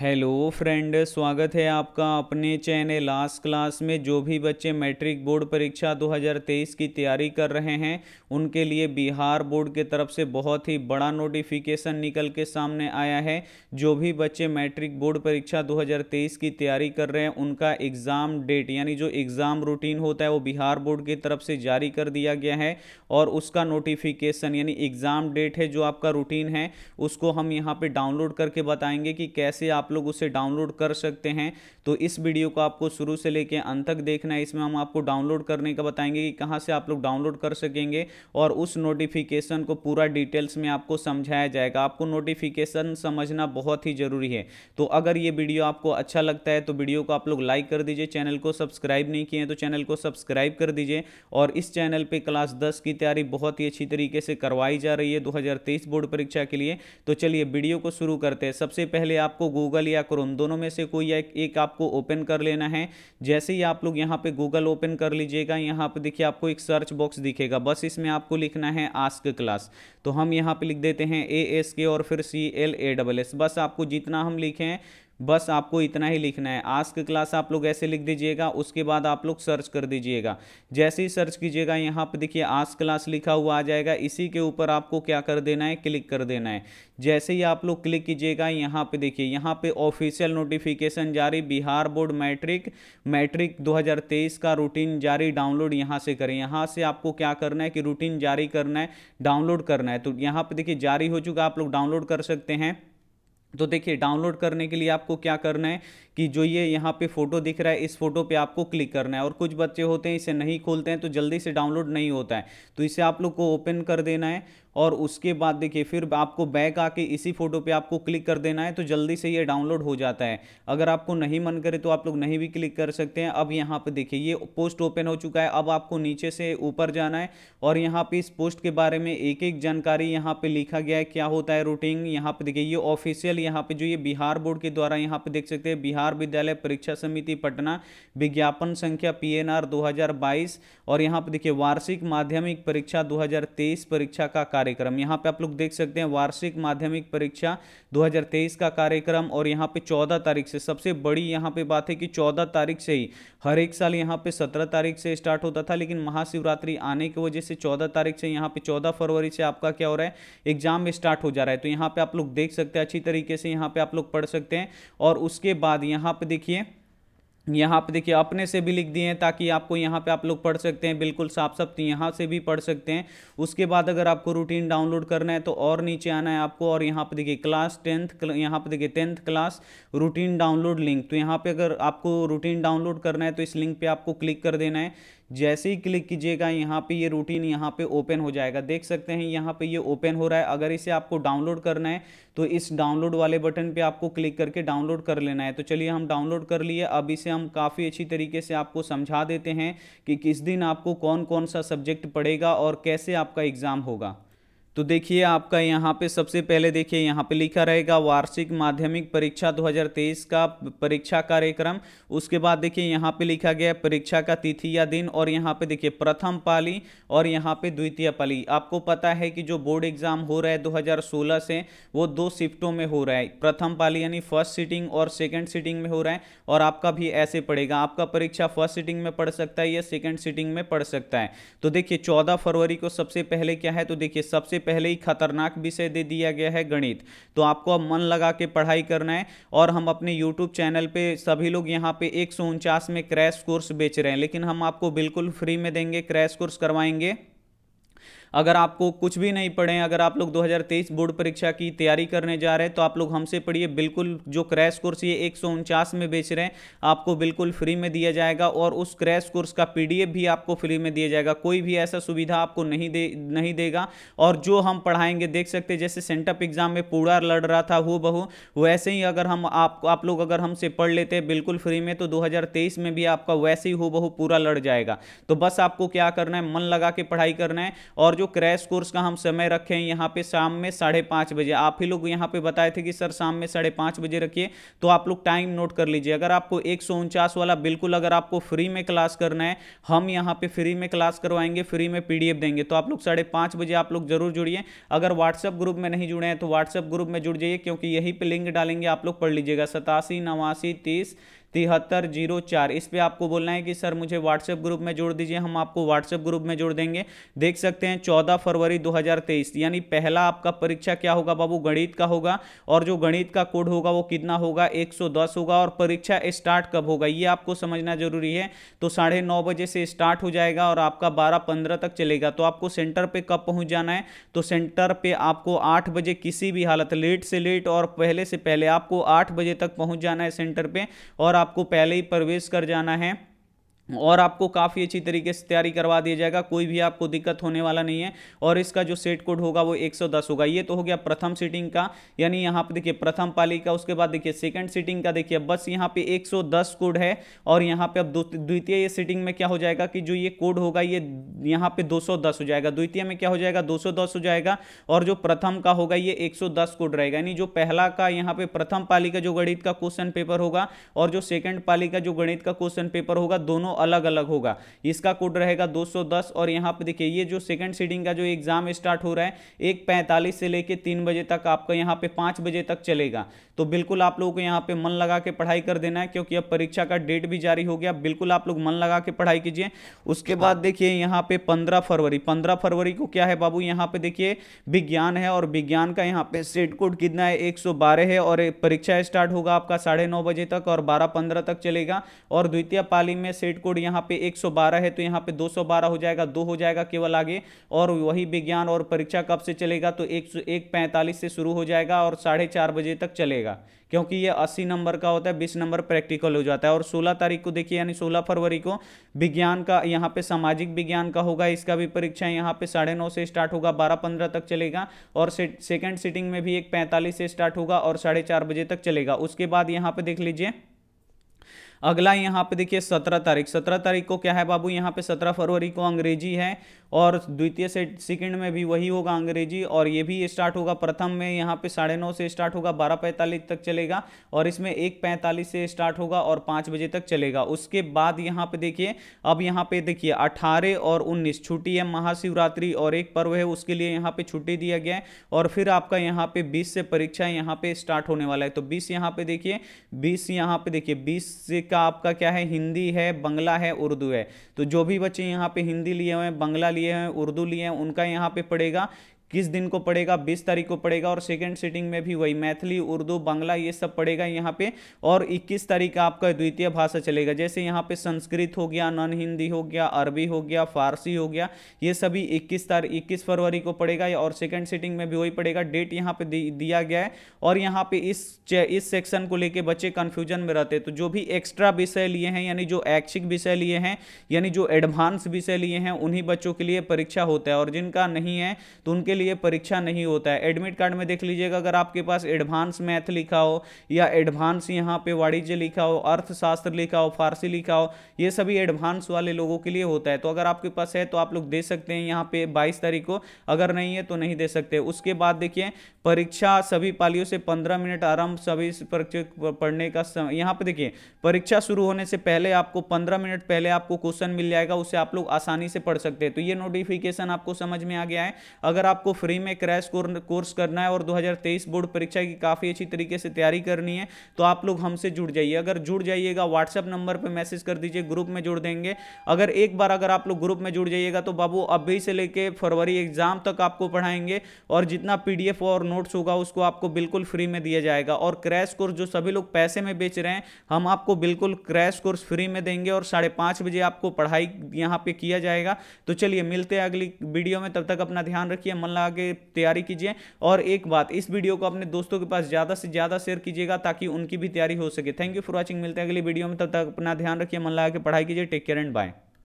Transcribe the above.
Hello friend, स्वागत है आपका अपने चैनल आस्क क्लास में। जो भी बच्चे मैट्रिक बोर्ड परीक्षा 2023 की तैयारी कर रहे हैं उनके लिए बिहार बोर्ड के तरफ से बहुत ही बड़ा नोटिफिकेशन निकल के सामने आया है। जो भी बच्चे मैट्रिक बोर्ड परीक्षा 2023 की तैयारी कर रहे हैं उनका एग्ज़ाम डेट यानी जो एग्ज़ाम रूटीन होता है वो बिहार बोर्ड की तरफ से जारी कर दिया गया है और उसका नोटिफिकेशन यानी एग्ज़ाम डेट है जो आपका रूटीन है उसको हम यहाँ पर डाउनलोड करके बताएँगे कि कैसे आप लोग उसे डाउनलोड कर सकते हैं। तो इस वीडियो को आपको शुरू से लेके अंत तक देखना है। इसमें हम आपको डाउनलोड करने का बताएंगे कि कहां से आप लोग डाउनलोड कर सकेंगे और उस नोटिफिकेशन को पूरा डिटेल्स में आपको समझाया जाएगा। आपको नोटिफिकेशन समझना बहुत ही जरूरी है। तो अगर ये वीडियो आपको अच्छा लगता है तो वीडियो को आप लोग लाइक कर दीजिए। चैनल को सब्सक्राइब नहीं किए तो चैनल को सब्सक्राइब कर दीजिए। और इस चैनल पर क्लास 10 की तैयारी बहुत ही अच्छी तरीके से करवाई जा रही है 2023 बोर्ड परीक्षा के लिए। तो चलिए वीडियो को शुरू करते हैं। सबसे पहले आपको गूगल या क्रोम दोनों में से कोई एक आपको ओपन कर लेना है। जैसे ही आप लोग यहां पे गूगल ओपन कर लीजिएगा, यहां पे देखिए आपको एक सर्च बॉक्स दिखेगा। बस इसमें आपको लिखना है आस्क क्लास। तो हम यहां पे लिख देते हैं ASK और फिर CLASS। बस आपको जितना हम लिखें बस आपको इतना ही लिखना है। आस्क क्लास आप लोग ऐसे लिख दीजिएगा। उसके बाद आप लोग सर्च कर दीजिएगा। जैसे ही सर्च कीजिएगा यहाँ पे देखिए आस्क क्लास लिखा हुआ आ जाएगा। इसी के ऊपर आपको क्या कर देना है, क्लिक कर देना है। जैसे ही आप लोग क्लिक कीजिएगा यहाँ पे देखिए यहाँ पे ऑफिशियल नोटिफिकेशन जारी, बिहार बोर्ड मैट्रिक 2023 का रूटीन जारी, डाउनलोड यहाँ से करें। यहाँ से आपको क्या करना है कि रूटीन जारी करना है, डाउनलोड करना है। तो यहाँ पर देखिए जारी हो चुका, आप लोग डाउनलोड कर सकते हैं। तो देखिए डाउनलोड करने के लिए आपको क्या करना है कि जो ये यहाँ पे फ़ोटो दिख रहा है इस फोटो पे आपको क्लिक करना है। और कुछ बच्चे होते हैं इसे नहीं खोलते हैं तो जल्दी से डाउनलोड नहीं होता है, तो इसे आप लोग को ओपन कर देना है। और उसके बाद देखिए फिर आपको बैक आके इसी फोटो पे आपको क्लिक कर देना है तो जल्दी से ये डाउनलोड हो जाता है। अगर आपको नहीं मन करे तो आप लोग नहीं भी क्लिक कर सकते हैं। अब यहाँ पे देखिए ये पोस्ट ओपन हो चुका है। अब आपको नीचे से ऊपर जाना है और यहाँ पे इस पोस्ट के बारे में एक एक जानकारी यहाँ पे लिखा गया है, क्या होता है रूटीन। यहाँ पे देखिए ये ऑफिशियल यहाँ पे जो ये बिहार बोर्ड के द्वारा यहाँ पे देख सकते हैं बिहार विद्यालय परीक्षा समिति पटना, विज्ञापन संख्या PNR 2022। और यहाँ पे देखिए वार्षिक माध्यमिक परीक्षा 2023 परीक्षा का कार्यक्रम। यहाँ पे आप लोग देख सकते हैं वार्षिक माध्यमिक परीक्षा 2023 का कार्यक्रम। और यहाँ पे 14 तारीख से, सबसे बड़ी यहाँ पे बात है कि 14 तारीख से ही, हर एक साल यहाँ पे 17 तारीख से स्टार्ट होता था लेकिन महाशिवरात्रि आने की वजह से 14 तारीख से यहाँ पे 14 फरवरी से आपका क्या हो रहा है, एग्जाम स्टार्ट हो जा रहा है। तो यहाँ पे आप लोग देख सकते हैं अच्छी तरीके से यहाँ पे आप लोग पढ़ सकते हैं। और उसके बाद यहाँ पे देखिए अपने से भी लिख दिए हैं ताकि आपको यहाँ पे आप लोग पढ़ सकते हैं बिल्कुल साफ साफ, यहाँ से भी पढ़ सकते हैं। उसके बाद अगर आपको रूटीन डाउनलोड करना है तो और नीचे आना है आपको और यहाँ पे देखिए tenth class routine download link. तो यहाँ पे अगर आपको रूटीन डाउनलोड करना है तो इस लिंक पर आपको क्लिक कर देना है। जैसे ही क्लिक कीजिएगा यहाँ पे ये रूटीन यहाँ पे ओपन हो जाएगा। देख सकते हैं यहाँ पे ये ओपन हो रहा है। अगर इसे आपको डाउनलोड करना है तो इस डाउनलोड वाले बटन पे आपको क्लिक करके डाउनलोड कर लेना है। तो चलिए हम डाउनलोड कर लिए। अब इसे हम काफ़ी अच्छी तरीके से आपको समझा देते हैं कि किस दिन आपको कौन कौन सा सब्जेक्ट पढ़ेगा और कैसे आपका एग्ज़ाम होगा। तो देखिए आपका यहाँ पे सबसे पहले देखिए यहाँ पे लिखा रहेगा वार्षिक माध्यमिक परीक्षा 2023 का परीक्षा कार्यक्रम। उसके बाद देखिए यहाँ पे लिखा गया है परीक्षा का तिथि या दिन। और यहाँ पे देखिए प्रथम पाली और यहाँ पे द्वितीय पाली। आपको पता है कि जो बोर्ड एग्जाम हो रहा है 2016 से, वो 2 शिफ्टों में हो रहा है। प्रथम पाली यानी फर्स्ट सिटिंग और सेकेंड सिटिंग में हो रहा है। और आपका भी ऐसे पड़ेगा, आपका परीक्षा फर्स्ट सिटिंग में पढ़ सकता है या सेकेंड सिटिंग में पढ़ सकता है। तो देखिए 14 फरवरी को सबसे पहले क्या है, तो देखिए सबसे पहले ही खतरनाक विषय दे दिया गया है गणित। तो आपको अब मन लगा के पढ़ाई करना है। और हम अपने YouTube चैनल पे सभी लोग यहाँ पे 149 में क्रैश कोर्स बेच रहे हैं, लेकिन हम आपको बिल्कुल फ्री में देंगे, क्रैश कोर्स करवाएंगे। अगर आपको कुछ भी नहीं पढ़े, अगर आप लोग 2023 बोर्ड परीक्षा की तैयारी करने जा रहे हैं तो आप लोग हमसे पढ़िए। बिल्कुल जो क्रैश कोर्स ये 149 में बेच रहे हैं आपको बिल्कुल फ्री में दिया जाएगा। और उस क्रैश कोर्स का PDF भी आपको फ्री में दिया जाएगा। कोई भी ऐसा सुविधा आपको नहीं देगा। और जो हम पढ़ाएंगे देख सकते हैं जैसे सेंटअप एग्जाम में पूरा लड़ रहा था हूबहू, वैसे ही अगर हम आप लोग अगर हमसे पढ़ लेते हैं बिल्कुल फ्री में तो 2023 में भी आपका वैसे ही हूबहू पूरा लड़ जाएगा। तो बस आपको क्या करना है, मन लगा के पढ़ाई करना है। और जो क्रैश कोर्स का हम समय रखें यहाँ पे शाम में 5:30 बजे, आप ही लोग यहाँ पे बताए थे कि सर शाम में 5:30 बजे रखिए, तो आप लोग टाइम नोट कर लीजिए। अगर आपको 149 वाला बिल्कुल अगर आपको फ्री में क्लास करना है, हम यहाँ पे फ्री में क्लास करवाएंगे, फ्री में PDF देंगे, तो आप लोग 5:30 बजे आप लोग जरूर जुड़िए। अगर व्हाट्सएप ग्रुप में नहीं जुड़े हैं तो व्हाट्सएप ग्रुप में जुड़ जाइए, क्योंकि यही पे लिंक डालेंगे, आप लोग पढ़ लीजिएगा 8789307304। इस पे आपको बोलना है कि सर मुझे व्हाट्सएप ग्रुप में जोड़ दीजिए, हम आपको व्हाट्सएप ग्रुप में जोड़ देंगे। देख सकते हैं 14 फरवरी 2023, यानी पहला आपका परीक्षा क्या होगा बाबू, गणित का होगा, और जो गणित का कोड होगा वो कितना होगा, 110 होगा। और परीक्षा स्टार्ट कब होगा ये आपको समझना जरूरी है, तो 9:30 बजे से स्टार्ट हो जाएगा और आपका 12:15 तक चलेगा। तो आपको सेंटर पर कब पहुँच जाना है, तो सेंटर पर आपको 8 बजे किसी भी हालत, लेट से लेट और पहले से पहले, आपको 8 बजे तक पहुँच जाना है सेंटर पर, और आपको पहले ही प्रवेश कर जाना है, और आपको काफ़ी अच्छी तरीके से तैयारी करवा दिया जाएगा, कोई भी आपको दिक्कत होने वाला नहीं है। और इसका जो सेट कोड होगा वो 110 होगा। ये तो हो गया प्रथम सीटिंग का, यानी यहाँ पे देखिए प्रथम पाली का, उसके बाद देखिए सेकंड सीटिंग का, देखिए बस यहाँ पे 110 कोड है। और यहाँ पे अब द्वितीय ये सीटिंग में क्या हो जाएगा कि जो ये कोड होगा ये यहाँ पे 210 हो जाएगा, द्वितीय में क्या हो जाएगा 210 हो जाएगा, और जो प्रथम का होगा ये 110 कोड रहेगा। यानी जो पहला का यहाँ पे प्रथम पाली का जो गणित का क्वेश्चन पेपर होगा और जो सेकेंड पाली का जो गणित का क्वेश्चन पेपर होगा, दोनों अलग अलग होगा। इसका कोड रहेगा 210। और यहाँ पे देखिए ये जो सेकंड सीडिंग का जो एग्जाम स्टार्ट हो रहा है 1:45 से लेके 3 बजे तक, आपका यहाँ पे 5 बजे तक चलेगा। तो बिल्कुल आप लोगों को यहाँ पे मन लगा के पढ़ाई कर देना है, क्योंकि अब परीक्षा का डेट भी जारी हो गया, बिल्कुल आप लोग मन लगा के पढ़ाई कीजिए। उसके बाद देखिए यहाँ पे 15 फरवरी को क्या है बाबू, यहाँ पे देखिए विज्ञान है, और विज्ञान का यहाँ पे सेट कोड कितना है 112 है, और परीक्षा स्टार्ट होगा आपका 9:30 बजे तक और 12:15 तक चलेगा। और द्वितीय पाली में सेट कोड यहाँ पे 112 है, तो यहाँ पे 212 हो जाएगा, 2 हो जाएगा केवल आगे। और वही विज्ञान और परीक्षा कब से चलेगा, तो 1:45 से शुरू हो जाएगा और 4:30 बजे तक चलेगा, क्योंकि ये 80 नंबर का होता है, 20 नंबर प्रैक्टिकल हो जाता है। और 16 तारीख को देखिए, यानी 16 फरवरी को विज्ञान का यहाँ पे सामाजिक विज्ञान का होगा, इसका भी परीक्षा यहाँ पे 9:30 से स्टार्ट होगा, 12:15 तक चलेगा। और सेकंड सीटिंग में भी 1:45 से स्टार्ट होगा और 4:30 बजे तक चलेगा। उसके बाद यहाँ पे देख लीजिए अगला, यहाँ पे देखिए 17 तारीख को क्या है बाबू, यहाँ पे 17 फरवरी को अंग्रेजी है, और द्वितीय से सेकंड में भी वही होगा अंग्रेजी, और ये भी स्टार्ट होगा प्रथम में यहाँ पे 9:30 से स्टार्ट होगा, 12:45 तक चलेगा, और इसमें 1:45 से स्टार्ट होगा और 5 बजे तक चलेगा। उसके बाद यहाँ पे देखिए, अब यहाँ पे देखिए 18 और 19 छुट्टी है, महाशिवरात्रि और एक पर्व है, उसके लिए यहाँ पे छुट्टी दिया गया है। और फिर आपका यहाँ पे 20 से परीक्षा यहाँ पे स्टार्ट होने वाला है। तो 20 यहाँ पे देखिए, 20 से का आपका क्या है, हिंदी है, बंगला है, उर्दू है। तो जो भी बच्चे यहाँ पे हिंदी लिए हुए हैं, बंगला लिए हैं, उर्दू लिए हैं, उनका यहाँ पे पड़ेगा किस दिन को पड़ेगा, 20 तारीख को पड़ेगा। और सेकंड सीटिंग में भी वही मैथिली, उर्दू, बंगला ये सब पड़ेगा यहाँ पे। और 21 तारीख का आपका द्वितीय भाषा चलेगा, जैसे यहाँ पे संस्कृत हो गया, नॉन हिंदी हो गया, अरबी हो गया, फारसी हो गया, ये सभी 21 फरवरी को पड़ेगा, और सेकंड सीटिंग में भी वही पड़ेगा। डेट यहाँ पे दिया गया है। और यहाँ पे इस सेक्शन को लेकर बच्चे कन्फ्यूजन में रहते, तो जो भी एक्स्ट्रा विषय लिए हैं, यानी जो ऐच्छिक विषय लिए हैं, यानी जो एडवांस विषय लिए हैं, उन्हीं बच्चों के लिए परीक्षा होता है, और जिनका नहीं है तो उनके लिए परीक्षा नहीं होता है। एडमिट कार्ड में देख लीजिएगा, अगर आपके पास एडवांस मैथ लिखा हो या एडवांस यहाँ पे वाणिज्य लिखा हो, अर्थशास्त्र लिखा हो, फारसी लिखा हो, ये सभी एडवांस वाले लोगों के लिए होता है। तो अगर आपके पास है तो आप लोग दे सकते हैं यहाँ पे 22 तारीख को, अगर नहीं है तो नहीं दे सकते। उसके बाद देखिए परीक्षा सभी पालियों से 15 मिनट आरंभ, सभी परीक्षा पढ़ने का समय, यहाँ पे देखिए परीक्षा शुरू होने से पहले आपको 15 मिनट पहले आपको क्वेश्चन मिल जाएगा, उसे आप लोग आसानी से पढ़ सकते हैं। तो ये नोटिफिकेशन आपको समझ में आ गया है। अगर आपको फ्री में क्रैश कोर्स करना है और 2023 बोर्ड परीक्षा की काफी अच्छी तरीके से तैयारी करनी है, तो आप लोग हमसे जुड़ जाइए। अगर जुड़ जाइएगा व्हाट्सएप नंबर पे मैसेज कर दीजिए, ग्रुप में जुड़ देंगे। अगर एक बार अगर आप लोग ग्रुप में जुड़ जाइएगा तो बाबू अभी से लेके फरवरी एग्जाम तक आपको पढ़ाएंगे, और जितना PDF और नोट्स होगा उसको आपको बिल्कुल फ्री में दिया जाएगा। और क्रैश कोर्स जो सभी लोग पैसे में बेच रहे हैं, हम आपको बिल्कुल क्रैश कोर्स फ्री में देंगे, और 5:30 बजे आपको पढ़ाई यहाँ पे किया जाएगा। तो चलिए मिलते हैं अगली वीडियो में, तब तक अपना ध्यान रखिए, मन आगे तैयारी कीजिए। और एक बात, इस वीडियो को अपने दोस्तों के पास ज्यादा से ज्यादा शेयर कीजिएगा ताकि उनकी भी तैयारी हो सके। थैंक यू फॉर वॉचिंग, मिलते हैं अगली वीडियो में, तब तक अपना ध्यान रखिए, मन लगा के पढ़ाई कीजिए। Take care and bye.